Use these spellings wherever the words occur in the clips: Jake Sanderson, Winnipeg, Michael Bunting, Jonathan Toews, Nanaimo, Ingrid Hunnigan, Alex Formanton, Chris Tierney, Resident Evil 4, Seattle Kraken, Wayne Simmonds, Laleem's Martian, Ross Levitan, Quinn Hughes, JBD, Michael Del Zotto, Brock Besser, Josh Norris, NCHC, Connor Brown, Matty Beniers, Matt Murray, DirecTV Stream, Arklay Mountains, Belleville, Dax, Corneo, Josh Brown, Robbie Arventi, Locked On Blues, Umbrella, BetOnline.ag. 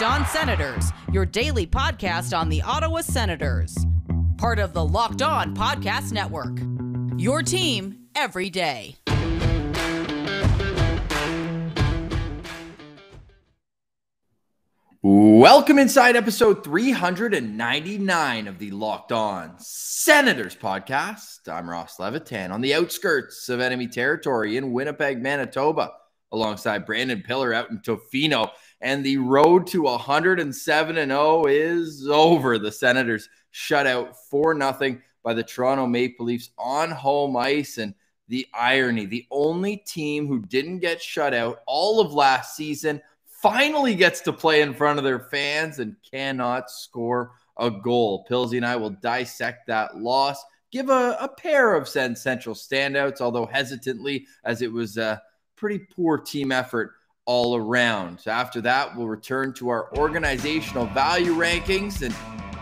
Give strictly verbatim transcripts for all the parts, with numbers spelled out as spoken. Locked On Senators, your daily podcast on the Ottawa Senators. Part of the Locked On Podcast Network, your team every day. Welcome inside episode three ninety-nine of the Locked On Senators podcast. I'm Ross Levitan on the outskirts of enemy territory in Winnipeg, Manitoba, alongside Brandon Piller out in Tofino. And the road to one oh seven and oh is over. The Senators shut out four nothing by the Toronto Maple Leafs on home ice. And the irony, the only team who didn't get shut out all of last season finally gets to play in front of their fans and cannot score a goal. Pilsy and I will dissect that loss, give a, a pair of central standouts, although hesitantly, as it was a pretty poor team effort all around. So after that, we'll return to our organizational value rankings, and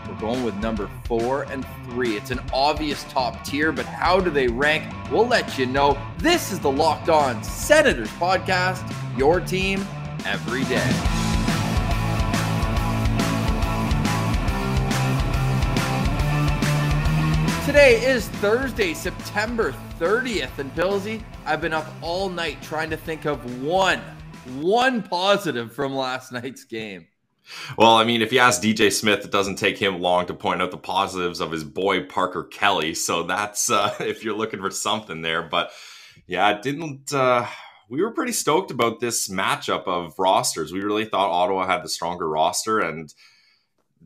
we're going with number four and three. It's an obvious top tier, but how do they rank? We'll let you know. This is the Locked On Senators podcast, your team every day. Today is Thursday, September thirtieth, and Pilsy, I've been up all night trying to think of one, one positive from last night's game. Well, I mean, if you ask D J Smith, it doesn't take him long to point out the positives of his boy Parker Kelly, so that's uh, if you're looking for something there. But yeah, it didn't... Uh... We were pretty stoked about this matchup of rosters. We really thought Ottawa had the stronger roster, and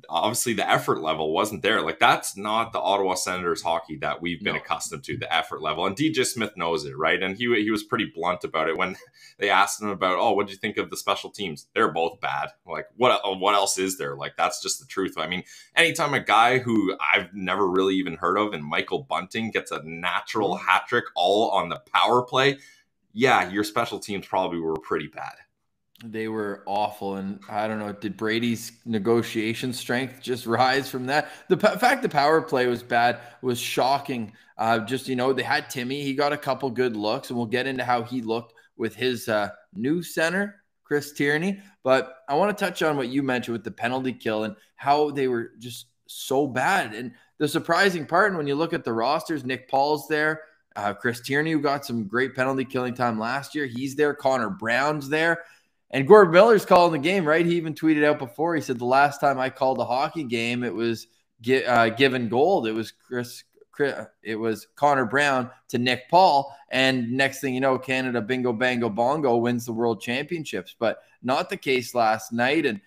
obviously the effort level wasn't there. Like, that's not the Ottawa Senators hockey that we've been no. accustomed to, the effort level. And D J Smith knows it, right? And he he was pretty blunt about it when they asked him about, oh, what do you think of the special teams? They're both bad. Like, what what else is there? Like, that's just the truth. I mean, anytime a guy who I've never really even heard of, and Michael Bunting, gets a natural hat trick all on the power play, yeah, your special teams probably were pretty bad. They were awful, and I don't know, did Brady's negotiation strength just rise from that? The fact the power play was bad was shocking. Uh, just, you know, they had Timmy. He got a couple good looks, and we'll get into how he looked with his uh, new center, Chris Tierney. But I want to touch on what you mentioned with the penalty kill and how they were just so bad. And the surprising part, and when you look at the rosters, Nick Paul's there. Uh, Chris Tierney, who got some great penalty killing time last year, he's there. Connor Brown's there. And Gord Miller's calling the game, right? He even tweeted out before. He said, the last time I called a hockey game, it was gi uh, given gold. It was Chris, Chris, it was Connor Brown to Nick Paul. And next thing you know, Canada, bingo, bango, bongo, wins the world championships. But not the case last night. And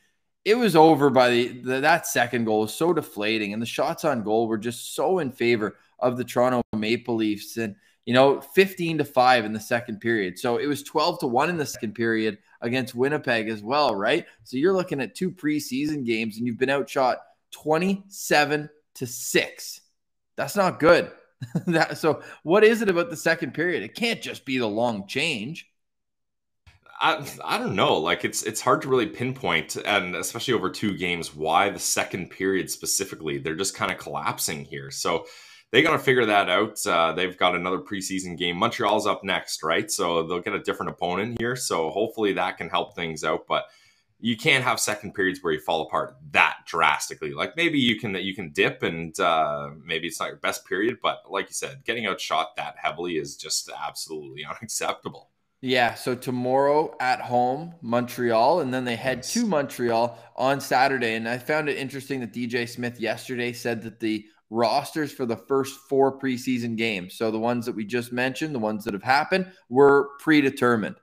it was over by the, the that second goal was so deflating. And the shots on goal were just so in favor of the Toronto Maple Leafs, and you know, fifteen to five in the second period. So it was twelve to one in the second period against Winnipeg as well, right? So you're looking at two preseason games and you've been outshot twenty-seven to six. That's not good. that, so what is it about the second period? It can't just be the long change. I, I don't know. Like, it's it's hard to really pinpoint, and especially over two games, why the second period specifically. They're just kind of collapsing here. So they got to figure that out. Uh, they've got another preseason game. Montreal's up next, right? So they'll get a different opponent here. So hopefully that can help things out. But you can't have second periods where you fall apart that drastically. Like, maybe you can you can dip, and uh, maybe it's not your best period. But like you said, getting outshot that heavily is just absolutely unacceptable. Yeah, so tomorrow at home, Montreal, and then they head nice. to Montreal on Saturday. And I found it interesting that D J Smith yesterday said that the rosters for the first four preseason games, so the ones that we just mentioned, the ones that have happened, were predetermined.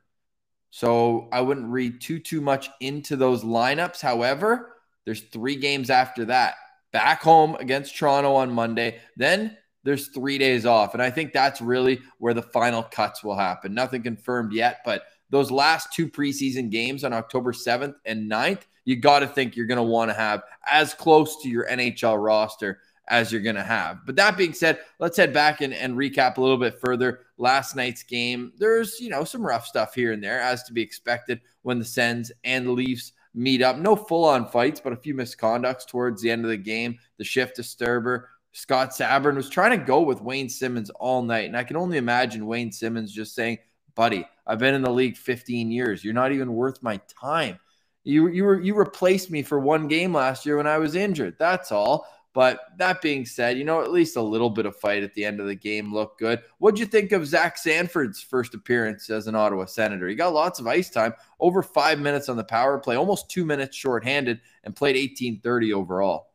So I wouldn't read too, too much into those lineups. However, there's three games after that. Back home against Toronto on Monday. Then there's three days off. And I think that's really where the final cuts will happen. Nothing confirmed yet, but those last two preseason games on October seventh and ninth, you got to think you're going to want to have as close to your N H L roster as you're going to have. But that being said, let's head back and, and recap a little bit further last night's game. There's, you know, some rough stuff here and there, as to be expected when the Sens and the Leafs meet up. No full-on fights, but a few misconducts towards the end of the game. The shift disturber, Scott Sabourin, was trying to go with Wayne Simmonds all night. And I can only imagine Wayne Simmonds just saying, buddy, I've been in the league fifteen years. You're not even worth my time. You you were you replaced me for one game last year when I was injured. That's all. But that being said, you know, at least a little bit of fight at the end of the game looked good. What'd you think of Zach Sanford's first appearance as an Ottawa Senator? He got lots of ice time, over five minutes on the power play, almost two minutes shorthanded, and played eighteen thirty overall.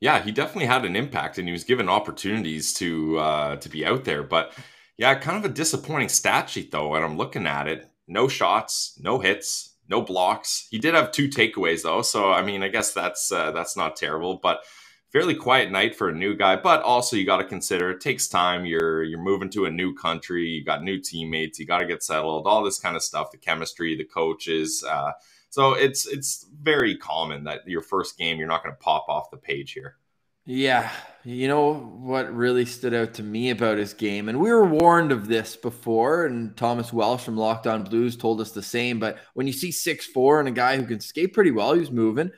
Yeah, he definitely had an impact, and he was given opportunities to uh, to be out there. But yeah, kind of a disappointing stat sheet, though, and I'm looking at it. No shots, no hits, no blocks. He did have two takeaways, though, so, I mean, I guess that's uh, that's not terrible, but fairly quiet night for a new guy. But also, you got to consider it takes time. You're you're moving to a new country. You got new teammates. You got to get settled. All this kind of stuff. The chemistry, the coaches. Uh, so it's it's very common that your first game you're not going to pop off the page here. Yeah, you know what really stood out to me about his game, and we were warned of this before, and Thomas Welsh from Locked On Blues told us the same. But when you see six foot four and a guy who can skate pretty well, he's moving.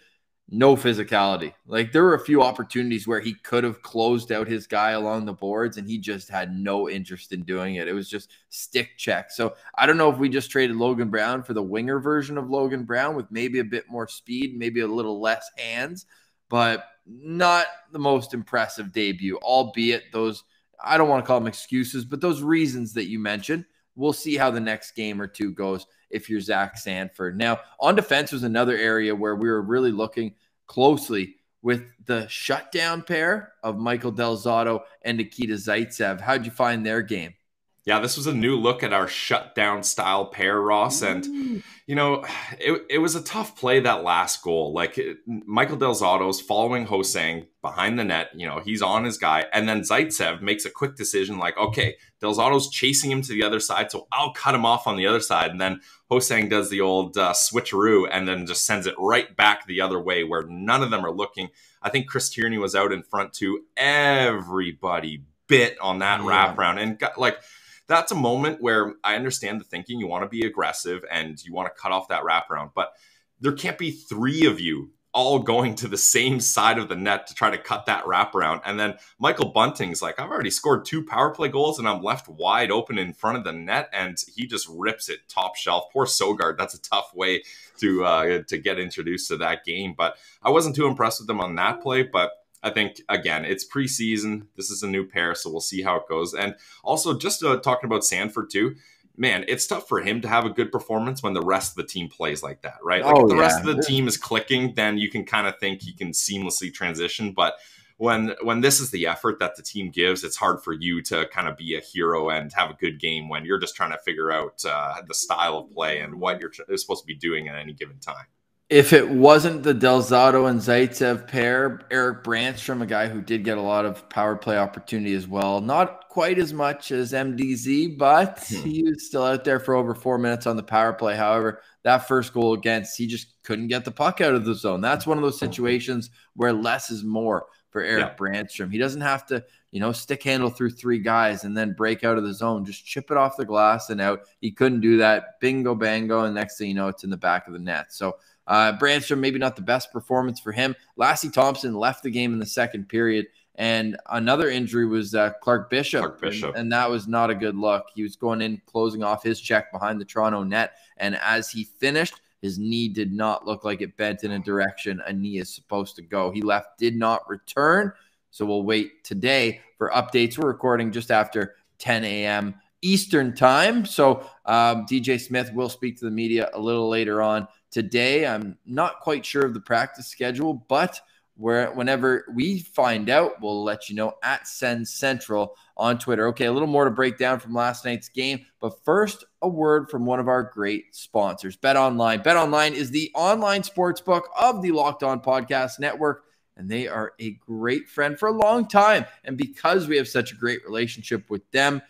No physicality. Like, there were a few opportunities where he could have closed out his guy along the boards, and he just had no interest in doing it. It was just stick check. So I don't know if we just traded Logan Brown for the winger version of Logan Brown with maybe a bit more speed, maybe a little less hands, but not the most impressive debut, albeit those, I don't want to call them excuses, but those reasons that you mentioned. We'll see how the next game or two goes if you're Zach Sanford. Now, on defense was another area where we were really looking closely with the shutdown pair of Michael Del Zotto and Nikita Zaitsev. How'd you find their game? Yeah, this was a new look at our shutdown style pair, Ross. And, Ooh. you know, it, it was a tough play, that last goal. Like, it, Michael Del Zotto's following Ho-Sang behind the net. You know, he's on his guy. And then Zaitsev makes a quick decision like, okay, Del Zotto's chasing him to the other side, so I'll cut him off on the other side. And then Ho-Sang does the old uh, switcheroo and then just sends it right back the other way where none of them are looking. I think Chris Tierney was out in front too. Everybody bit on that yeah. wraparound. And, got, like, that's a moment where I understand the thinking. You want to be aggressive and you want to cut off that wraparound. But there can't be three of you all going to the same side of the net to try to cut that wraparound. And then Michael Bunting's like, I've already scored two power play goals and I'm left wide open in front of the net. And he just rips it top shelf. Poor Søgaard. That's a tough way to uh, to get introduced to that game. But I wasn't too impressed with him on that play. But I think, again, it's preseason. This is a new pair, so we'll see how it goes. And also, just uh, talking about Sanford, too, man, it's tough for him to have a good performance when the rest of the team plays like that, right? Like, oh, if the yeah. rest of the team is clicking, then you can kind of think he can seamlessly transition. But when when this is the effort that the team gives, it's hard for you to kind of be a hero and have a good game when you're just trying to figure out uh, the style of play and what you're, you're supposed to be doing at any given time. If it wasn't the Del Zotto and Zaitsev pair, Erik Brännström, a guy who did get a lot of power play opportunity as well, not quite as much as M D Z, but he was still out there for over four minutes on the power play. However, that first goal against, he just couldn't get the puck out of the zone. That's one of those situations where less is more for Erik yeah. Brännström. He doesn't have to, you know, stick handle through three guys and then break out of the zone. Just chip it off the glass and out. He couldn't do that. Bingo, bango, and next thing you know, it's in the back of the net. So, Uh, Brännström, maybe not the best performance for him. Lassie Thompson left the game in the second period. And another injury was uh, Clark Bishop. Clark Bishop. And, and that was not a good look. He was going in, closing off his check behind the Toronto net. And as he finished, his knee did not look like it bent in a direction a knee is supposed to go. He left, did not return. So we'll wait today for updates. We're recording just after ten a m Eastern time. So um, D J Smith will speak to the media a little later on today. I'm not quite sure of the practice schedule, but where, whenever we find out, we'll let you know at Sens Central on Twitter. Okay, a little more to break down from last night's game, but first, a word from one of our great sponsors, BetOnline. BetOnline is the online sportsbook of the Locked On Podcast Network, and they are a great friend for a long time. And because we have such a great relationship with them,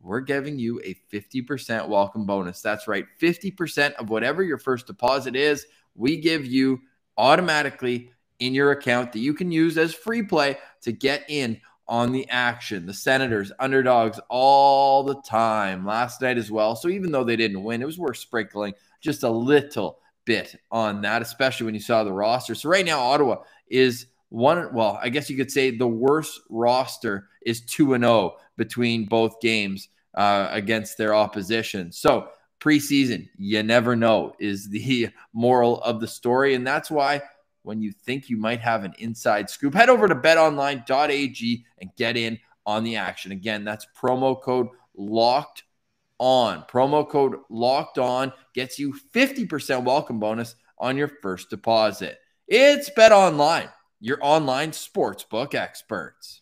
we're giving you a fifty percent welcome bonus. That's right, fifty percent of whatever your first deposit is, we give you automatically in your account that you can use as free play to get in on the action. The Senators, underdogs all the time, last night as well. So even though they didn't win, it was worth sprinkling just a little bit on that, especially when you saw the roster. So right now, Ottawa is one, well, I guess you could say the worst roster is two and oh between both games. Uh, against their opposition. So preseason, you never know, is the moral of the story. And that's why when you think you might have an inside scoop, head over to bet online dot a g and get in on the action. Again, that's promo code LOCKED ON. Promo code LOCKED ON gets you fifty percent welcome bonus on your first deposit. It's BetOnline, your online sportsbook experts.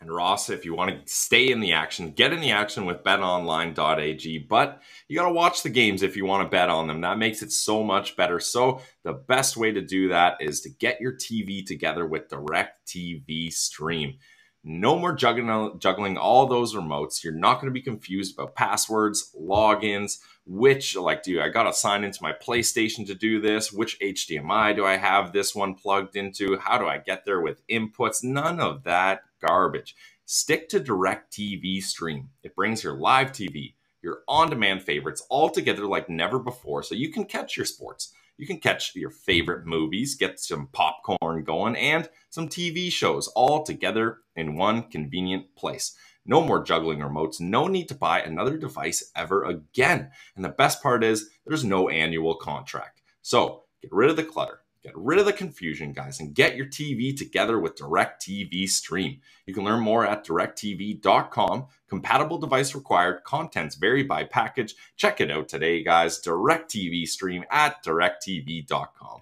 And Ross, if you want to stay in the action, get in the action with bet online dot a g. But you got to watch the games if you want to bet on them. That makes it so much better. So the best way to do that is to get your T V together with DirecTV Stream. No more juggling, juggling all those remotes. You're not going to be confused about passwords, logins, which, like, do I got to sign into my PlayStation to do this? Which H D M I do I have this one plugged into? How do I get there with inputs? None of that garbage. Stick to DirecTV Stream. It brings your live T V, your on-demand favorites all together like never before, so you can catch your sports. You can catch your favorite movies, get some popcorn going, and some T V shows all together in one convenient place. No more juggling remotes, no need to buy another device ever again. And the best part is there's no annual contract. So get rid of the clutter, get rid of the confusion, guys, and get your T V together with DirecTV Stream. You can learn more at direct t v dot com. Compatible device required. Contents vary by package. Check it out today, guys. DirecTV Stream at direct t v dot com.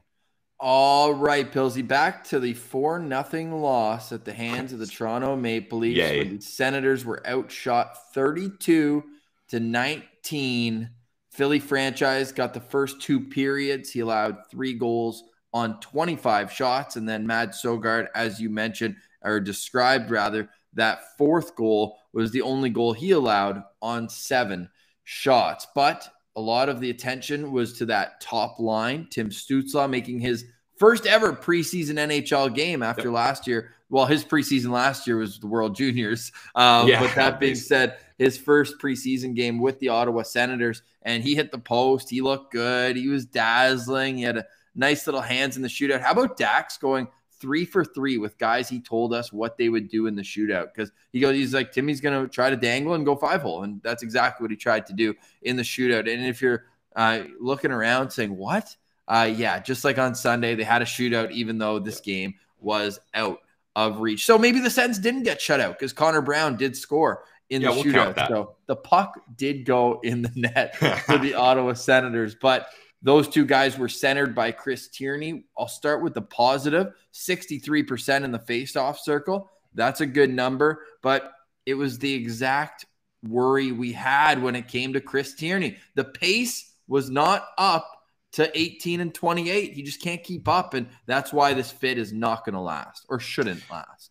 All right, Pillsy, back to the four nothing loss at the hands of the Toronto Maple Leafs. Yay. When the Senators were outshot thirty-two to nineteen. Philly franchise got the first two periods. He allowed three goals on twenty-five shots. And then Mads Søgaard, as you mentioned, or described rather, that fourth goal was the only goal he allowed on seven shots. But a lot of the attention was to that top line. Tim Stützle making his first ever preseason N H L game after yep. last year. Well, his preseason last year was the World Juniors. Um, yeah, but that being said, his first preseason game with the Ottawa Senators, and he hit the post. He looked good. He was dazzling. He had a nice little hands in the shootout. How about Dax going three for three with guys he told us what they would do in the shootout? Because he goes, he's like, Timmy's going to try to dangle and go five hole. And that's exactly what he tried to do in the shootout. And if you're uh, looking around saying, what? Uh, yeah, just like on Sunday, they had a shootout, even though this game was out of reach. So maybe the Sens didn't get shut out because Connor Brown did score in yeah, the we'll shootout. So the puck did go in the net for the Ottawa Senators. But those two guys were centered by Chris Tierney. I'll start with the positive, sixty-three percent in the faceoff circle. That's a good number, but it was the exact worry we had when it came to Chris Tierney. The pace was not up to eighteen and twenty-eight. He just can't keep up, and that's why this fit is not going to last or shouldn't last.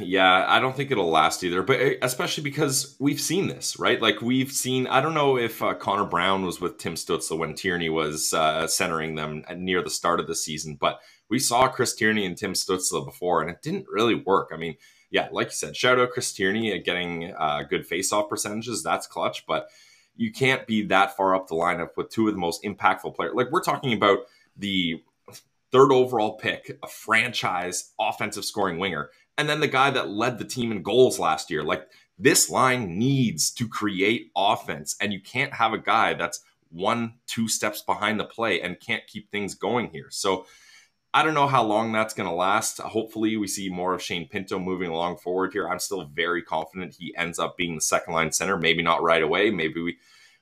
Yeah, I don't think it'll last either, but especially because we've seen this, right? Like we've seen, I don't know if uh, Connor Brown was with Tim Stützle when Tierney was uh, centering them near the start of the season, but we saw Chris Tierney and Tim Stützle before, and it didn't really work. I mean, yeah, like you said, shout out Chris Tierney at getting uh, good faceoff percentages. That's clutch, but you can't be that far up the lineup with two of the most impactful players. Like we're talking about the third overall pick, a franchise offensive scoring winger, and then the guy that led the team in goals last year. Like this line needs to create offense, and you can't have a guy that's one, two steps behind the play and can't keep things going here. So I don't know how long that's going to last. Hopefully we see more of Shane Pinto moving along forward here. I'm still very confident he ends up being the second line center. Maybe not right away. Maybe we,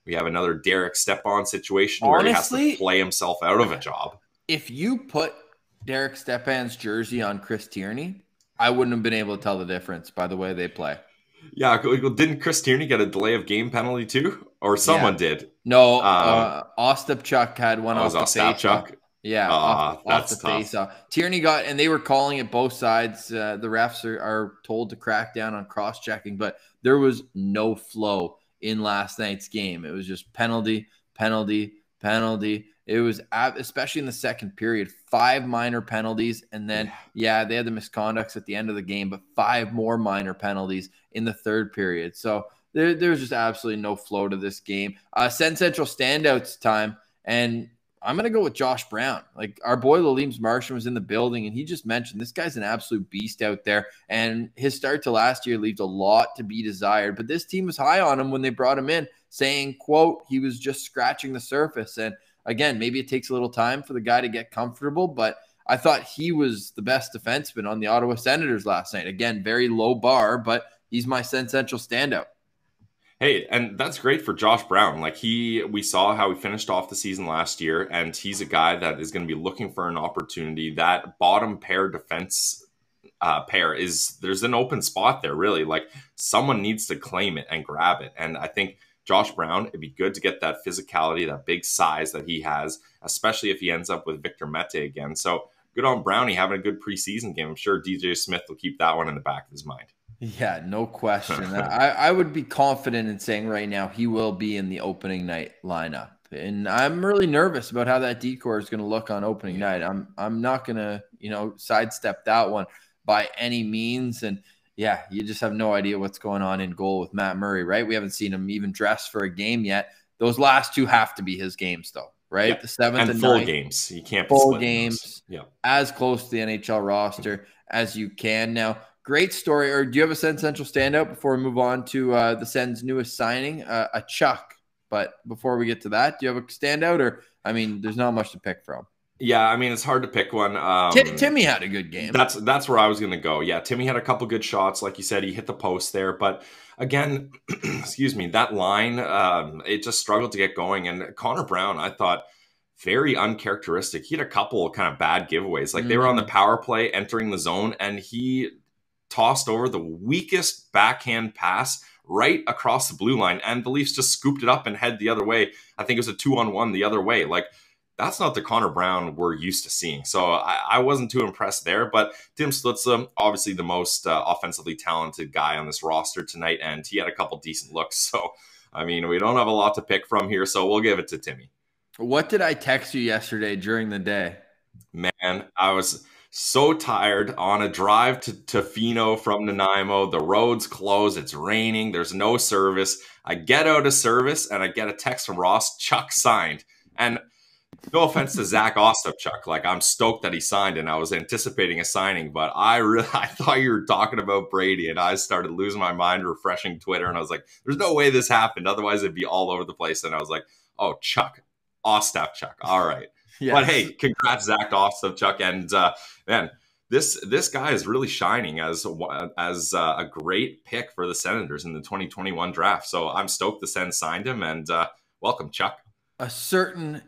we have another Derek Stepan situation. Honestly, where he has to play himself out of a job. If you put Derek Stepan's jersey on Chris Tierney, I wouldn't have been able to tell the difference by the way they play. Yeah, didn't Chris Tierney get a delay of game penalty too? Or someone yeah. did. No, um, uh, Ostapchuk had one off the Ostapchuk. face. Yeah, uh, off, that's off the tough. face. Uh, Tierney got, and they were calling it both sides. Uh, the refs are, are told to crack down on cross-checking, but there was no flow in last night's game. It was just penalty, penalty, penalty. It was, especially in the second period, five minor penalties. And then, yeah, they had the misconducts at the end of the game, but five more minor penalties in the third period. So there, there's just absolutely no flow to this game. Uh, Sen Central standouts time. And I'm going to go with Josh Brown. Like, our boy Laleem's Martian was in the building, and he just mentioned this guy's an absolute beast out there. And his start to last year leaves a lot to be desired. But this team was high on him when they brought him in, saying, quote, he was just scratching the surface. And again, maybe it takes a little time for the guy to get comfortable, but I thought he was the best defenseman on the Ottawa Senators last night. Again, very low bar, but he's my Central standout. Hey, and that's great for Josh Brown. Like, he, we saw how he finished off the season last year, and he's a guy that is going to be looking for an opportunity. That bottom pair defense uh, pair is, there's an open spot there, really. Like, someone needs to claim it and grab it. And I think Josh Brown, it'd be good to get that physicality, that big size that he has, especially if he ends up with Victor Mete again. So good on Brownie having a good preseason game. I'm sure D J Smith will keep that one in the back of his mind. Yeah, no question. I, I would be confident in saying right now he will be in the opening night lineup. And I'm really nervous about how that decor is going to look on opening night. I'm I'm not going to, you know, sidestep that one by any means. And yeah, you just have no idea what's going on in goal with Matt Murray, right? We haven't seen him even dress for a game yet. Those last two have to be his games, though, right? Yep. The seventh and, and full ninth, games. You can't full games. Yeah, as close to the N H L roster as you can. Now, great story. Or do you have a Sens Central standout before we move on to uh, the Sens' newest signing, uh, a Chuck? But before we get to that, do you have a standout? Or I mean, there's not much to pick from. Yeah, I mean, it's hard to pick one. Um, Tim, Timmy had a good game. That's that's where I was going to go. Yeah, Timmy had a couple good shots. Like you said, he hit the post there. But again, excuse me, that line, um, it just struggled to get going. And Connor Brown, I thought, very uncharacteristic. He had a couple kind of bad giveaways. Like, mm-hmm. They were on the power play entering the zone, and he tossed over the weakest backhand pass right across the blue line. And the Leafs just scooped it up and head the other way. I think it was a two-on-one the other way. Like, that's not the Connor Brown we're used to seeing. So I, I wasn't too impressed there. But Tim Stützle, obviously the most uh, offensively talented guy on this roster tonight, and he had a couple decent looks. So, I mean, we don't have a lot to pick from here, so we'll give it to Timmy. What did I text you yesterday during the day? Man, I was so tired on a drive to Tofino from Nanaimo. The road's closed. It's raining. There's no service. I get out of service, and I get a text from Ross, Chuck signed. And no offense to Zack Ostapchuk, like, I'm stoked that he signed, and I was anticipating a signing, but I really I thought you were talking about Brady, and I started losing my mind refreshing Twitter, and I was like, there's no way this happened, otherwise it'd be all over the place. And I was like, oh, Chuck, Ostapchuk, all right. Yes. But hey, congrats, Zack Ostapchuk, and uh, man, this this guy is really shining as as uh, a great pick for the Senators in the twenty twenty-one draft. So I'm stoked the Sens signed him, and uh, welcome, Chuck. A certain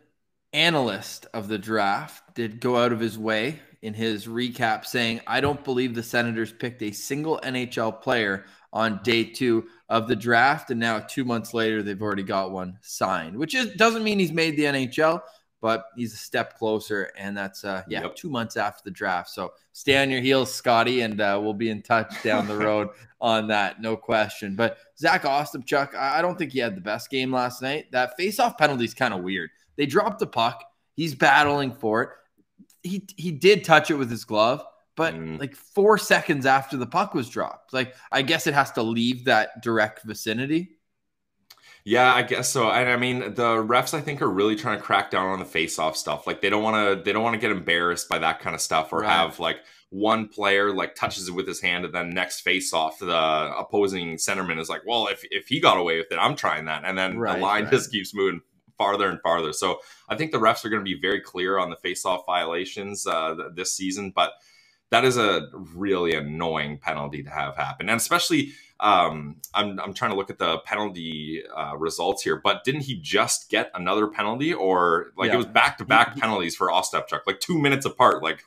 analyst of the draft did go out of his way in his recap saying, I don't believe the Senators picked a single N H L player on day two of the draft. And now two months later, they've already got one signed, which is, doesn't mean he's made the N H L, but he's a step closer. And that's, uh, yeah, yep. two months after the draft. So stay on your heels, Scotty, and uh, we'll be in touch down the road on that. No question. But Zack Ostapchuk, I don't think he had the best game last night. That face-off penalty is kind of weird. They dropped the puck. He's battling for it. He he did touch it with his glove, but mm. like four seconds after the puck was dropped. Like, I guess it has to leave that direct vicinity. Yeah, I guess so. And I mean, the refs, I think, are really trying to crack down on the face-off stuff. Like, they don't want to they don't want to get embarrassed by that kind of stuff, or right. have like one player like touches it with his hand, and then next face-off, the opposing centerman is like, well, if if he got away with it, I'm trying that, and then right, the line right. just keeps moving farther and farther. So I think the refs are going to be very clear on the face-off violations uh, this season, but that is a really annoying penalty to have happen. And especially, um, I'm, I'm trying to look at the penalty uh, results here, but didn't he just get another penalty? Or like, yeah. it was back-to-back -back penalties for Ostapchuk, like two minutes apart. Like,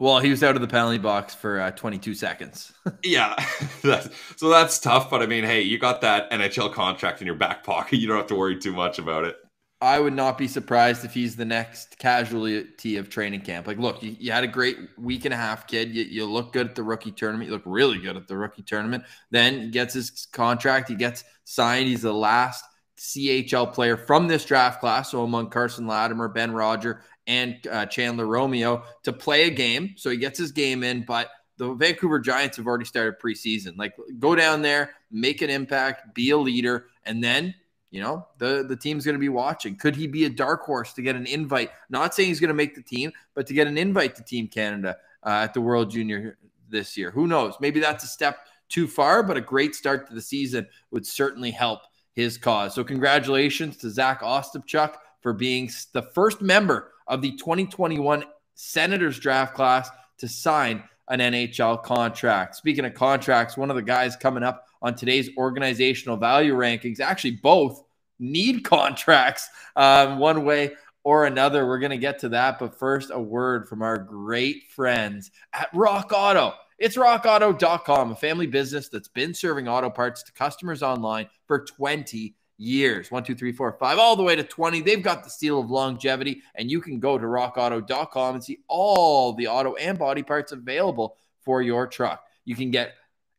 well, he was out of the penalty box for uh, twenty-two seconds. Yeah, that's, so that's tough. But I mean, hey, you got that N H L contract in your back pocket. You don't have to worry too much about it. I would not be surprised if he's the next casualty of training camp. Like, look, you, you had a great week and a half, kid. You, you look good at the rookie tournament. You look really good at the rookie tournament. Then he gets his contract. He gets signed. He's the last C H L player from this draft class, so among Carson Latimer, Ben Roger, and uh, Chandler Romeo, to play a game. So he gets his game in, but the Vancouver Giants have already started preseason. Like, go down there, make an impact, be a leader, and then you know, the, the team's going to be watching. Could he be a dark horse to get an invite? Not saying he's going to make the team, but to get an invite to Team Canada uh, at the World Junior this year. Who knows? Maybe that's a step too far, but a great start to the season would certainly help his cause. So congratulations to Zack Ostapchuk for being the first member of the twenty twenty-one Senators draft class to sign an N H L contract. Speaking of contracts, one of the guys coming up on today's organizational value rankings, actually both need contracts um, one way or another. We're going to get to that. But first, a word from our great friends at Rock Auto. It's rock auto dot com, a family business that's been serving auto parts to customers online for twenty years. One, two, three, four, five, all the way to twenty. They've got the seal of longevity, and you can go to rock auto dot com and see all the auto and body parts available for your truck. You can get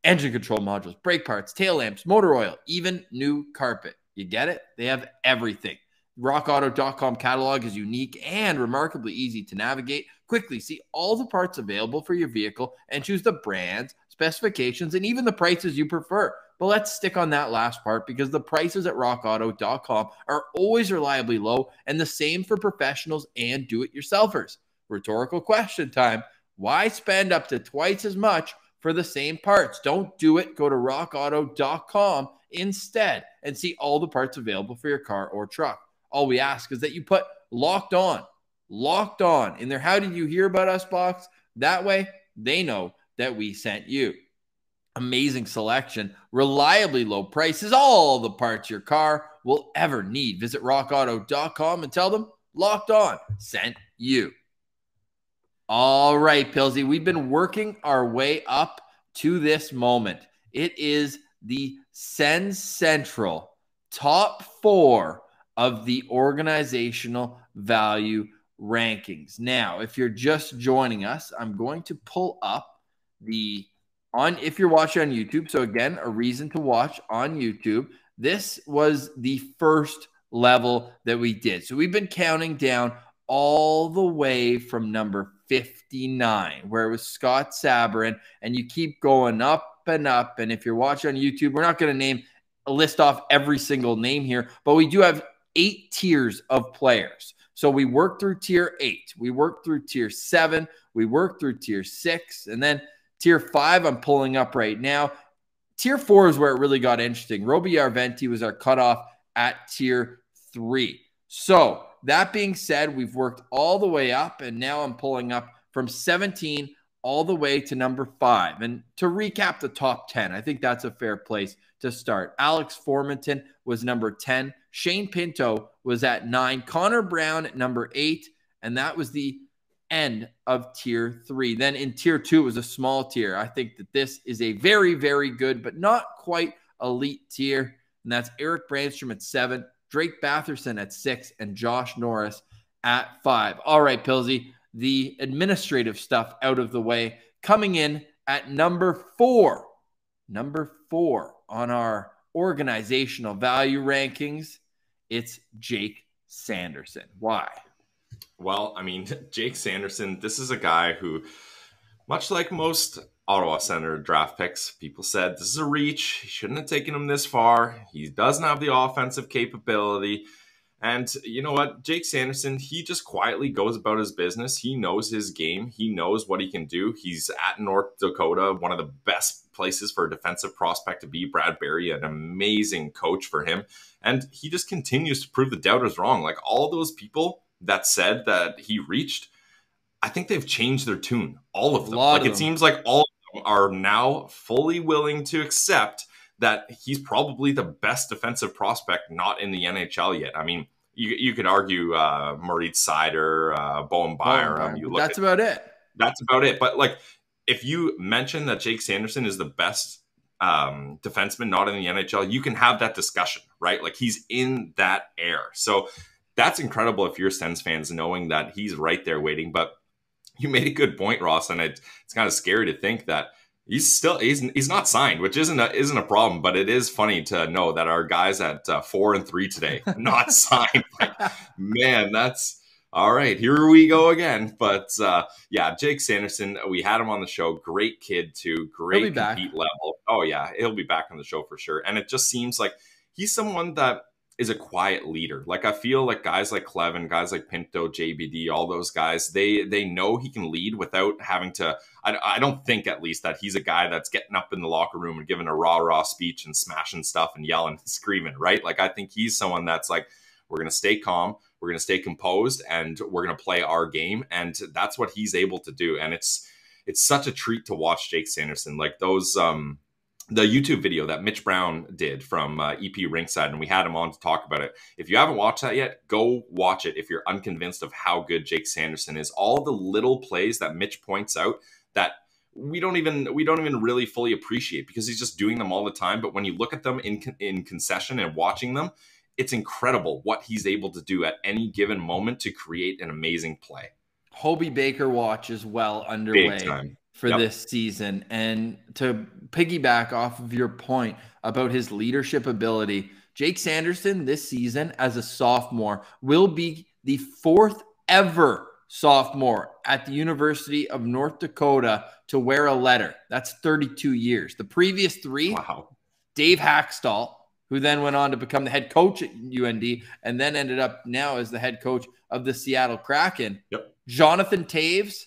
engine control modules, brake parts, tail lamps, motor oil, even new carpet. You get it? They have everything. rock auto dot com catalog is unique and remarkably easy to navigate. Quickly see all the parts available for your vehicle and choose the brands, specifications, and even the prices you prefer. But let's stick on that last part, because the prices at rock auto dot com are always reliably low, and the same for professionals and do-it-yourselfers. Rhetorical question time. Why spend up to twice as much for the same parts? Don't do it. Go to rock auto dot com instead and see all the parts available for your car or truck. All we ask is that you put Locked On, Locked On in their How Did You Hear About Us box. That way they know that we sent you. Amazing selection, reliably low prices, all the parts your car will ever need. Visit rock auto dot com and tell them Locked On sent you. All right, Pilsy, we've been working our way up to this moment. It is the Sen Central top four of the organizational value rankings. Now, if you're just joining us, I'm going to pull up the On, if you're watching on YouTube, so again, a reason to watch on YouTube. This was the first level that we did. So we've been counting down all the way from number fifty-nine, where it was Scott Sabourin, and you keep going up and up. And if you're watching on YouTube, we're not going to name a list off every single name here, but we do have eight tiers of players. So we worked through tier eight, we worked through tier seven, we worked through tier six, and then Tier five, I'm pulling up right now. Tier four is where it really got interesting. Robbie Arventi was our cutoff at tier three. So that being said, we've worked all the way up, and now I'm pulling up from seventeen all the way to number five. And to recap the top ten, I think that's a fair place to start. Alex Formanton was number ten. Shane Pinto was at nine. Connor Brown at number eight. And that was the end of tier three. Then in tier two, it was a small tier. I think that this is a very, very good, but not quite elite tier. And that's Erik Brännström at seven, Drake Batherson at six, and Josh Norris at five. All right, Pilsy, the administrative stuff out of the way. Coming in at number four, number four on our organizational value rankings, it's Jake Sanderson. Why? Well, I mean, Jake Sanderson, this is a guy who, much like most Ottawa Senator draft picks, people said this is a reach. He shouldn't have taken him this far. He doesn't have the offensive capability. And you know what? Jake Sanderson, he just quietly goes about his business. He knows his game. He knows what he can do. He's at North Dakota, one of the best places for a defensive prospect to be. Brad Berry, an amazing coach for him. And he just continues to prove the doubters wrong. Like all those people that said that he reached, I think they've changed their tune. All of them. Like of it them. Seems like all of them are now fully willing to accept that he's probably the best defensive prospect not in the N H L yet. I mean, you you could argue uh, Maurice Sider, uh, Bowen Byram. You look that's at, about it. That's about it. But like, if you mention that Jake Sanderson is the best um, defenseman not in the N H L, you can have that discussion, right? Like he's in that air. So that's incredible if you're Sens fans, knowing that he's right there waiting. But you made a good point, Ross, and it, it's kind of scary to think that he's still he's, he's not signed, which isn't a, isn't a problem. But it is funny to know that our guys at uh, four and three today not signed. Like, man, that's all right. Here we go again. But uh, yeah, Jake Sanderson, we had him on the show. Great kid too. Great compete level. Oh yeah, he'll be back on the show for sure. And it just seems like he's someone that is a quiet leader. Like, I feel like guys like Clevin, guys like Pinto, J B D, all those guys, they they know he can lead without having to, I, I don't think at least that he's a guy that's getting up in the locker room and giving a rah-rah speech and smashing stuff and yelling and screaming, right? Like, I think he's someone that's like, we're going to stay calm, we're going to stay composed, and we're going to play our game. And that's what he's able to do. And it's it's such a treat to watch Jake Sanderson. Like those, um, the YouTube video that Mitch Brown did from uh, E P Ringside, and we had him on to talk about it. If you haven't watched that yet, go watch it if you're unconvinced of how good Jake Sanderson is. All the little plays that Mitch points out that we don't even we don't even really fully appreciate because he's just doing them all the time. But when you look at them in in concession and watching them, it's incredible what he's able to do at any given moment to create an amazing play. Hobey Baker watch is well underway for yep. this season. And to piggyback off of your point about his leadership ability, Jake Sanderson this season as a sophomore will be the fourth ever sophomore at the University of North Dakota to wear a letter. That's thirty-two years. The previous three, wow. Dave Haxtell, who then went on to become the head coach at U N D and then ended up now as the head coach of the Seattle Kraken. Yep. Jonathan Toews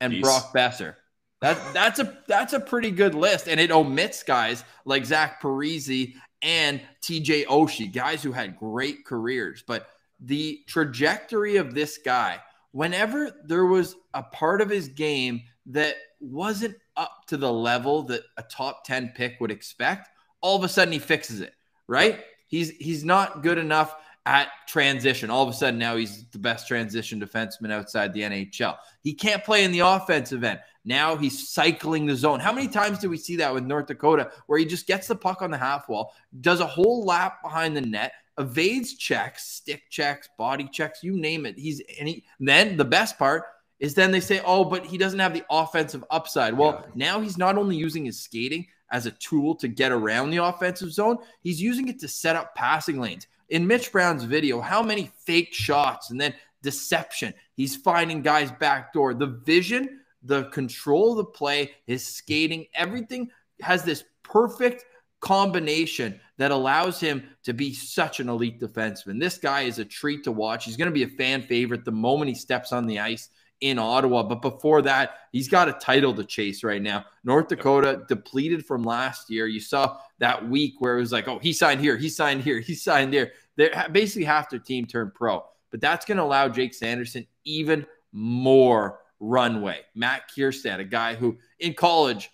and Jeez. Brock Besser. That, that's a that's a pretty good list. And it omits guys like Zach Parise and T J Oshie, guys who had great careers. But the trajectory of this guy, whenever there was a part of his game that wasn't up to the level that a top ten pick would expect, all of a sudden he fixes it. Right? He's he's not good enough at transition. All of a sudden now he's the best transition defenseman outside the N H L. He can't play in the offensive end. Now he's cycling the zone. How many times do we see that with North Dakota where he just gets the puck on the half wall, does a whole lap behind the net, evades checks, stick checks, body checks, you name it. He's and he, then the best part is then they say, oh, but he doesn't have the offensive upside. Well, yeah. Now he's not only using his skating as a tool to get around the offensive zone, he's using it to set up passing lanes. In Mitch Brown's video, how many fake shots and then deception. He's finding guys backdoor. The vision, the control of the play, his skating, everything has this perfect combination that allows him to be such an elite defenseman. This guy is a treat to watch. He's going to be a fan favorite the moment he steps on the ice in Ottawa. But before that, he's got a title to chase right now. North Dakota yep. depleted from last year. You saw that week where it was like, oh, he signed here, he signed here, he signed there. They're basically half their team turned pro. But that's going to allow Jake Sanderson even more runway. Matt Kierstad, a guy who in college,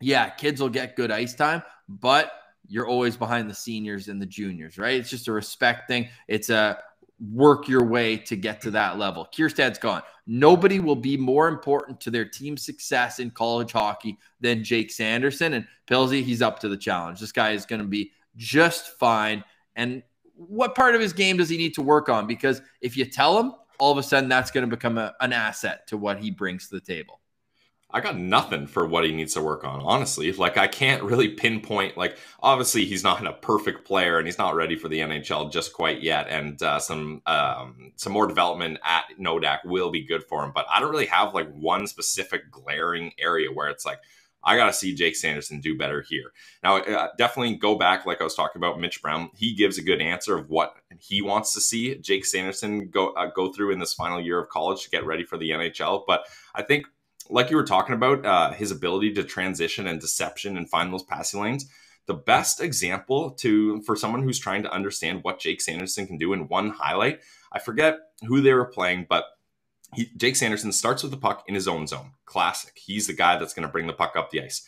yeah, kids will get good ice time, but you're always behind the seniors and the juniors, right? It's just a respect thing. It's a work your way to get to that level. Kierstad's gone. Nobody will be more important to their team's success in college hockey than Jake Sanderson. And Pilsy, he's up to the challenge. This guy is going to be just fine. And what part of his game does he need to work on? Because if you tell him, all of a sudden that's going to become a, an asset to what he brings to the table. I got nothing for what he needs to work on, honestly. Like, I can't really pinpoint, like, obviously he's not a perfect player and he's not ready for the N H L just quite yet. And uh, some um, some more development at N O D A C will be good for him. But I don't really have, like, one specific glaring area where it's like, I got to see Jake Sanderson do better here. Now, uh, definitely go back, like I was talking about, Mitch Brown. He gives a good answer of what he wants to see Jake Sanderson go, uh, go through in this final year of college to get ready for the N H L. But I think, like you were talking about, uh, his ability to transition and deception and find those passing lanes. The best example to for someone who's trying to understand what Jake Sanderson can do in one highlight, I forget who they were playing, but he, Jake Sanderson starts with the puck in his own zone. Classic. He's the guy that's going to bring the puck up the ice.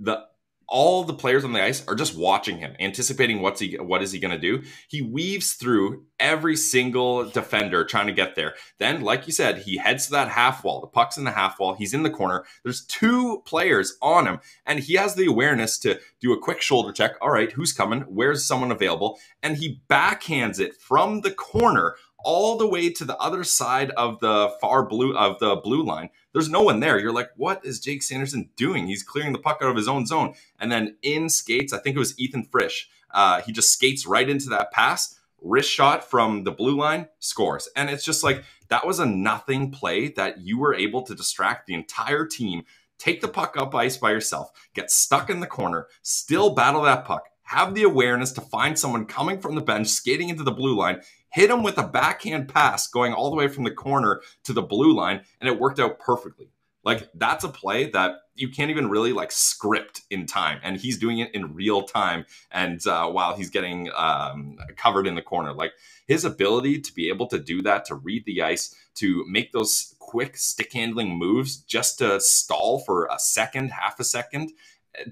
The All the players on the ice are just watching him, anticipating what's he, what is he going to do. He weaves through every single defender trying to get there. Then, like you said, he heads to that half wall. The puck's in the half wall. He's in the corner. There's two players on him, and he has the awareness to do a quick shoulder check. All right, who's coming? Where's someone available? And he backhands it from the corner all the way to the other side of the far blue of the blue line. There's no one there. You're like, what is Jake Sanderson doing? He's clearing the puck out of his own zone. And then in skates, I think it was Ethan Frisch. Uh, he just skates right into that pass, wrist shot from the blue line, scores. And it's just like, that was a nothing play that you were able to distract the entire team, take the puck up ice by yourself, get stuck in the corner, still battle that puck, have the awareness to find someone coming from the bench, skating into the blue line, hit him with a backhand pass going all the way from the corner to the blue line, and it worked out perfectly. Like, that's a play that you can't even really, like, script in time. And he's doing it in real time. And uh, while he's getting um, covered in the corner, like, his ability to be able to do that, to read the ice, to make those quick stick handling moves just to stall for a second, half a second,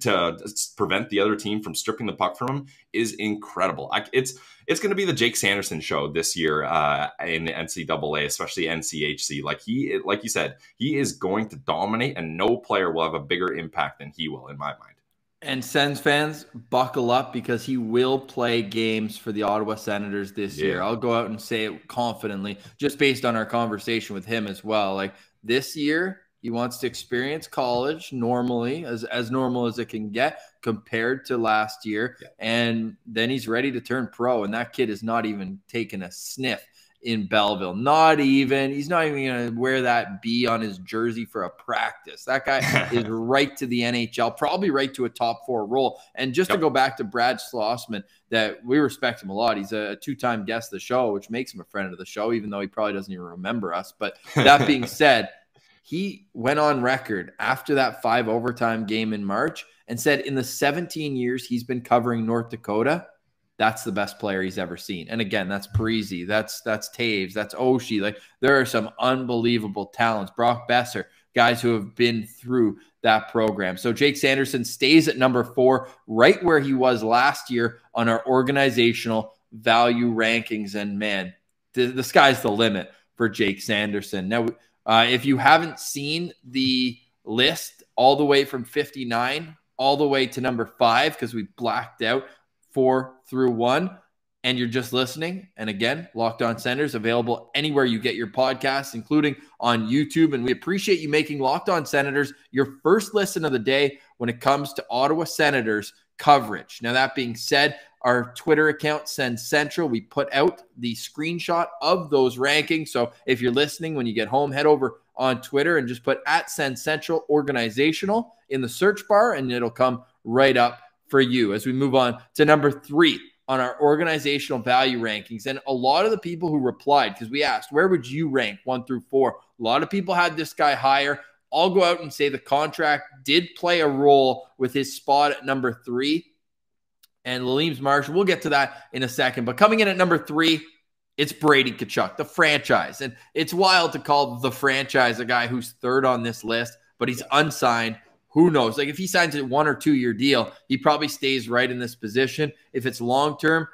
to prevent the other team from stripping the puck from him is incredible. I, it's it's going to be the Jake Sanderson show this year uh, in N C double A, especially N C H C. Like he, like you said, he is going to dominate, and no player will have a bigger impact than he will, in my mind. And Sens fans, buckle up, because he will play games for the Ottawa Senators this yeah. year. I'll go out and say it confidently, just based on our conversation with him as well. Like, this year, he wants to experience college normally, as, as normal as it can get compared to last year. Yeah. And then he's ready to turn pro. And that kid is not even taking a sniff in Belleville. Not even. He's not even going to wear that B on his jersey for a practice. That guy is right to the N H L, probably right to a top four role. And just yep. to go back to Brad Slosman, that we respect him a lot. He's a two-time guest of the show, which makes him a friend of the show, even though he probably doesn't even remember us. But that being said, he went on record after that five overtime game in March and said in the seventeen years he's been covering North Dakota, that's the best player he's ever seen. And again, that's Parisi, that's that's Taves, that's Oshie. Like, there are some unbelievable talents. Brock Besser, guys who have been through that program. So Jake Sanderson stays at number four, right where he was last year on our organizational value rankings. And man, the, the sky's the limit for Jake Sanderson. Now, Uh, if you haven't seen the list all the way from fifty-nine all the way to number five, because we blacked out four through one, and you're just listening, and again, Locked On Senators available anywhere you get your podcasts, including on YouTube. And we appreciate you making Locked On Senators your first listen of the day when it comes to Ottawa Senators coverage. Now, that being said, our Twitter account, Sens Central, we put out the screenshot of those rankings. So if you're listening when you get home, head over on Twitter and just put at Sens Central Organizational in the search bar, and it'll come right up for you. As we move on to number three on our organizational value rankings, and a lot of the people who replied, because we asked, where would you rank one through four? A lot of people had this guy higher. I'll go out and say the contract did play a role with his spot at number three. And Laleem's Martian, we'll get to that in a second. But coming in at number three, it's Brady Tkachuk, the franchise. And it's wild to call the franchise a guy who's third on this list, but he's unsigned. Who knows? Like, if he signs a one- or two-year deal, he probably stays right in this position. If it's long-term,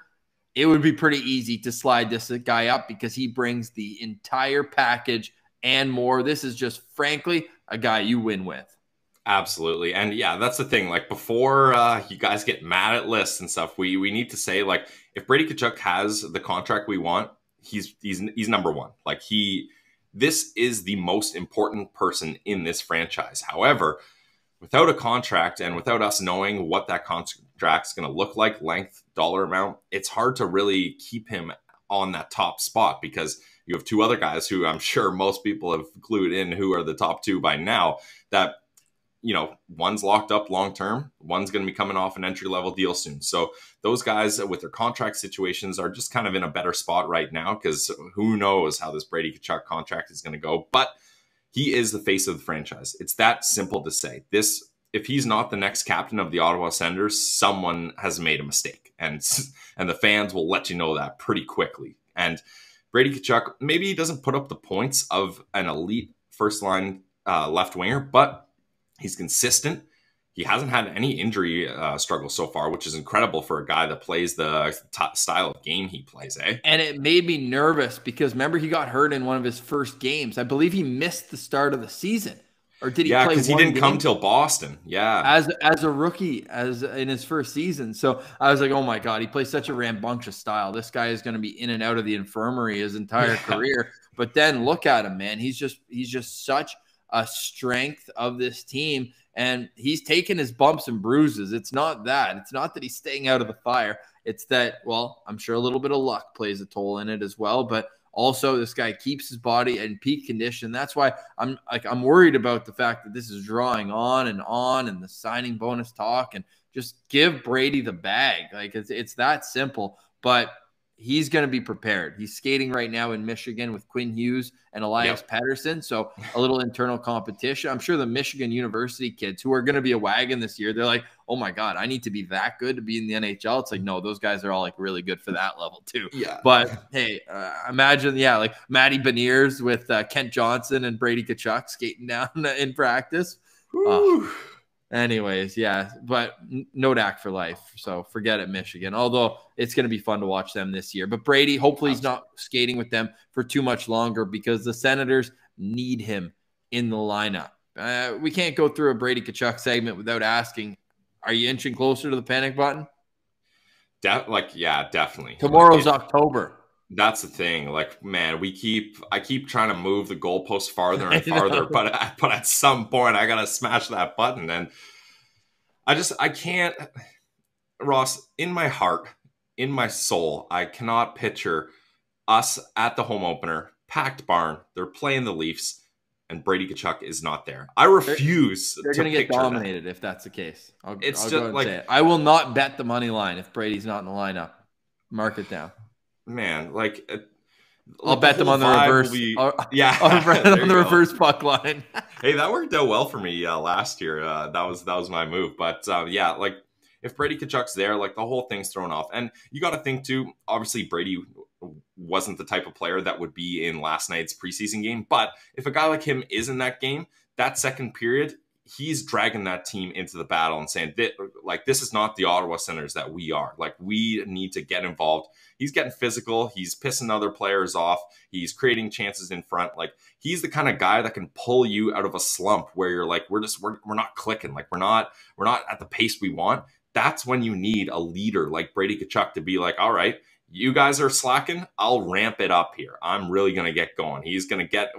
it would be pretty easy to slide this guy up because he brings the entire package and more. This is just, frankly, a guy you win with. Absolutely. And yeah, that's the thing. Like, before uh, you guys get mad at lists and stuff, we we need to say, like, if Brady Tkachuk has the contract we want, he's he's he's number one. Like, he, this is the most important person in this franchise. However, without a contract and without us knowing what that contract's going to look like, length, dollar amount, it's hard to really keep him on that top spot, because you have two other guys who I'm sure most people have glued in who are the top two by now that, you know, one's locked up long-term, one's going to be coming off an entry-level deal soon. So those guys with their contract situations are just kind of in a better spot right now, because who knows how this Brady Tkachuk contract is going to go. But he is the face of the franchise. It's that simple to say. This, if he's not the next captain of the Ottawa Senators, someone has made a mistake. And, and the fans will let you know that pretty quickly. And Brady Tkachuk, maybe he doesn't put up the points of an elite first-line uh, left winger, but he's consistent. He hasn't had any injury uh, struggle so far, which is incredible for a guy that plays the style of game he plays, eh? And it made me nervous because, remember, he got hurt in one of his first games. I believe he missed the start of the season. Or did he yeah, play one Yeah, because he didn't game? come till Boston. Yeah. As as a rookie, as in his first season. So I was like, oh my God, he plays such a rambunctious style. This guy is going to be in and out of the infirmary his entire yeah. career. But then look at him, man. He's just he's just such a strength of this team, and he's taken his bumps and bruises. It's not that. It's not that he's staying out of the fire. It's that, well, I'm sure a little bit of luck plays a toll in it as well, but Also, this guy keeps his body in peak condition. That's why I'm like I'm worried about the fact that this is drawing on and on, and the signing bonus talk, and just give Brady the bag. Like it's it's that simple. But he's going to be prepared. He's skating right now in Michigan with Quinn Hughes and Elias yep. Pettersson. So a little internal competition. I'm sure the Michigan University kids who are going to be a wagon this year, they're like, oh my God, I need to be that good to be in the N H L. It's like, no, those guys are all like really good for that level too. Yeah. But hey, uh, imagine, yeah, like Matty Beniers with uh, Kent Johnson and Brady Tkachuk skating down in practice. Uh, anyways, yeah, but Nodak for life. So forget it, Michigan. Although it's going to be fun to watch them this year. But Brady, hopefully he's not skating with them for too much longer because the Senators need him in the lineup. Uh, we can't go through a Brady Tkachuk segment without asking, are you inching closer to the panic button? De- like, yeah, definitely. Tomorrow's like, October. That's the thing. Like, man, we keep I keep trying to move the goalpost farther and farther, but I, but at some point I gotta smash that button. And I just I can't, Ross, in my heart, in my soul, I cannot picture us at the home opener, packed barn, they're playing the Leafs, and Brady Tkachuk is not there. I refuse. They're, they're to gonna get dominated that. If that's the case. I'll, it's I'll just go and like say it. I will not bet the money line if Brady's not in the lineup. Mark it down. Man, like, uh, I'll bet them on the reverse. Be, I'll, yeah, I'll bet on the go. reverse puck line. Hey, that worked out well for me uh, last year. Uh, that was that was my move. But uh, yeah, like if Brady Tkachuk's there, like the whole thing's thrown off. And you got to think too. Obviously, Brady wasn't the type of player that would be in last night's preseason game. But if a guy like him is in that game, that second period, he's dragging that team into the battle and saying, like, this is not the Ottawa Senators that we are. Like, we need to get involved. He's getting physical. He's pissing other players off. He's creating chances in front. Like, he's the kind of guy that can pull you out of a slump where you're like, we're just, we're, we're not clicking. Like, we're not, we're not at the pace we want. That's when you need a leader like Brady Tkachuk to be like, all right, you guys are slacking. I'll ramp it up here. I'm really going to get going. He's going to get,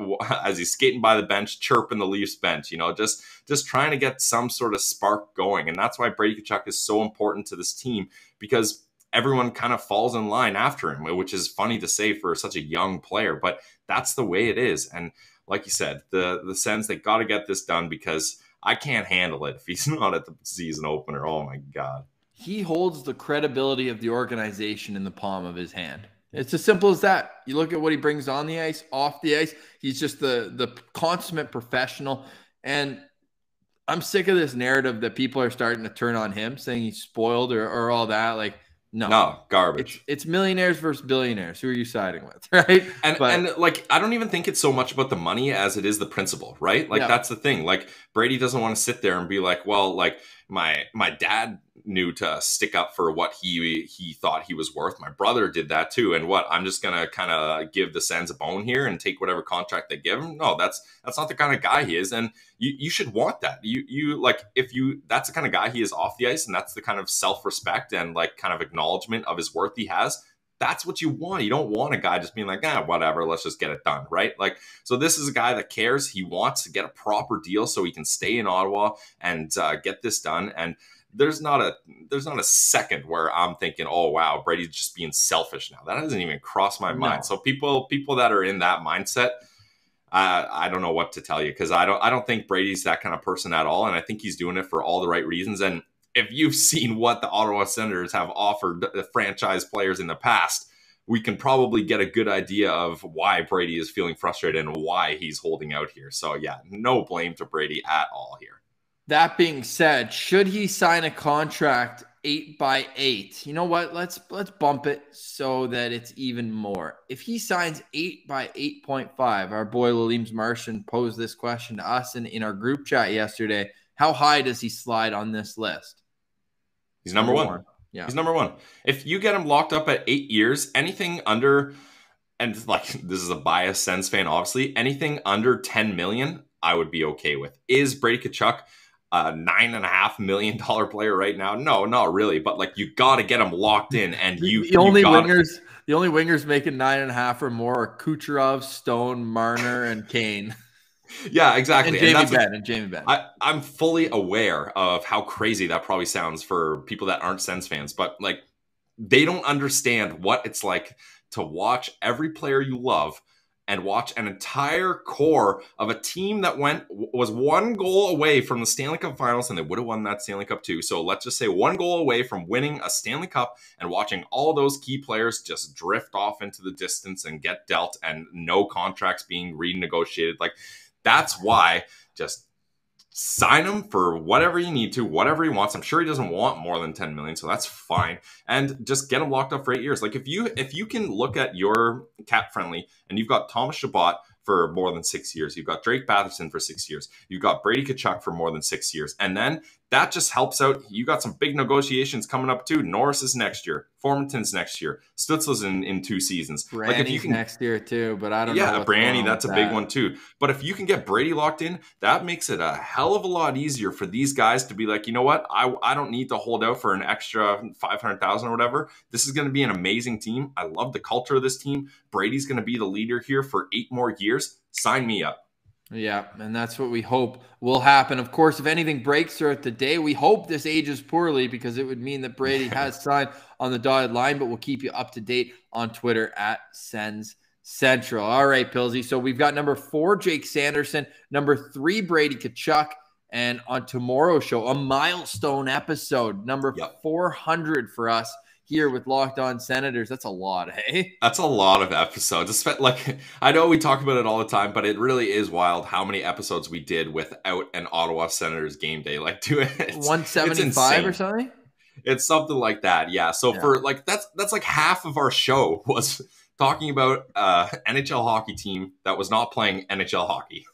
as he's skating by the bench, chirping the Leafs bench, you know, just, just trying to get some sort of spark going. And that's why Brady Tkachuk is so important to this team, because everyone kind of falls in line after him, which is funny to say for such a young player, but that's the way it is. And like you said, the, the Sens, they got to get this done because I can't handle it if he's not at the season opener. Oh my God. He holds the credibility of the organization in the palm of his hand. It's as simple as that. You look at what he brings on the ice, off the ice. He's just the, the consummate professional. And I'm sick of this narrative that people are starting to turn on him, saying he's spoiled or, or all that. Like, no. No, garbage. It's, it's millionaires versus billionaires. Who are you siding with, right? And, but, and like, I don't even think it's so much about the money as it is the principle, right? Like, yeah. That's the thing. Like, Brady doesn't want to sit there and be like, well, like, my my dad knew to stick up for what he he thought he was worth. My brother did that too. And what, I'm just gonna kind of give the Sens a bone here and take whatever contract they give him? No, that's that's not the kind of guy he is. And you you should want that. You you like if you that's the kind of guy he is off the ice, and that's the kind of self-respect and like kind of acknowledgement of his worth he has. That's what you want. You don't want a guy just being like, ah, whatever, let's just get it done, right? Like, so this is a guy that cares. He wants to get a proper deal so he can stay in Ottawa and uh, get this done. And there's not a there's not a second where I'm thinking, oh wow, Brady's just being selfish now. That doesn't even cross my mind. No. So people people that are in that mindset, uh, I don't know what to tell you, because I don't I don't think Brady's that kind of person at all. And I think he's doing it for all the right reasons. And if you've seen what the Ottawa Senators have offered the franchise players in the past, we can probably get a good idea of why Brady is feeling frustrated and why he's holding out here. So yeah, no blame to Brady at all here. That being said, should he sign a contract eight by eight? You know what? Let's let's bump it so that it's even more. If he signs eight by eight point five, our boy Laleem's Martian posed this question to us in, in our group chat yesterday. How high does he slide on this list? He's number, number one. one. Yeah, he's number one. If you get him locked up at eight years, anything under, and like this is a biased Sens fan, obviously, anything under ten million, I would be okay with. Is Brady Tkachuk a nine and a half million dollar player right now? No, not really. But like, you got to get him locked in, and you the only you gotta, wingers, the only wingers making nine and a half or more are Kucherov, Stone, Marner, and Kane. Yeah, exactly. And, and Jamie Benn and Jamie Benn. I, I'm fully aware of how crazy that probably sounds for people that aren't Sens fans, but like, they don't understand what it's like to watch every player you love and watch an entire core of a team that went was one goal away from the Stanley Cup Finals, and they would have won that Stanley Cup too. So let's just say one goal away from winning a Stanley Cup, and watching all those key players just drift off into the distance and get dealt, and no contracts being renegotiated. Like, that's why just sign him for whatever you need to, whatever he wants. I'm sure he doesn't want more than ten million, so that's fine. And just get him locked up for eight years. Like, if you if you can look at your cap friendly, and you've got Thomas Chabot for more than six years, you've got Drake Batherson for six years, you've got Brady Tkachuk for more than six years, and then that just helps out. You got some big negotiations coming up too. Norris is next year, Formanton's next year, Stützle's in, in two seasons. Branny's like if you can, next year too, but I don't yeah, know. Yeah, Branny, that's a that. big one too. But if you can get Brady locked in, that makes it a hell of a lot easier for these guys to be like, you know what, I, I don't need to hold out for an extra five hundred thousand or whatever. This is going to be an amazing team. I love the culture of this team. Brady's going to be the leader here for eight more years. Sign me up. Yeah, and that's what we hope will happen. Of course, if anything breaks throughout the day, we hope this ages poorly, because it would mean that Brady has signed on the dotted line, but we'll keep you up to date on Twitter at Sens Central. All right, Pilsy. So we've got number four, Jake Sanderson, number three, Brady Tkachuk, and on tomorrow's show, a milestone episode, number yep. four hundred for us here with Locked On Senators. That's a lot, hey? That's a lot of episodes. Like, I know we talk about it all the time, but it really is wild how many episodes we did without an Ottawa Senators game day. Like, do it. one seventy-five or something? It's something like that, yeah. So yeah. for like that's that's like half of our show was talking about uh N H L hockey team that was not playing N H L hockey.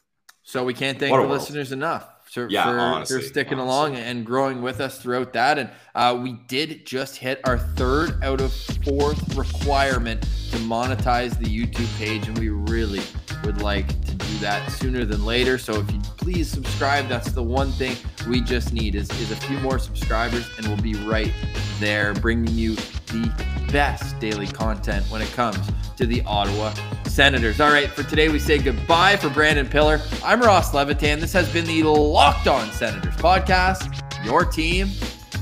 So we can't thank the world. listeners enough. So yeah, for, honestly, for sticking honestly. along and growing with us throughout that. And uh, we did just hit our third out of fourth requirement to monetize the YouTube page. And we really would like to do that sooner than later. So if you please subscribe, that's the one thing we just need is, is a few more subscribers, and we'll be right there bringing you the best daily content when it comes to the Ottawa Senators. All right, for today we say goodbye. For Brandon Piller, I'm Ross Levitan. This has been the Locked On Senators podcast, your team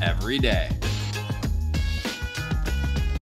every day.